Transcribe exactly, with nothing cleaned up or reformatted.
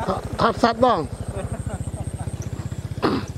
Hop, hop, hop, long.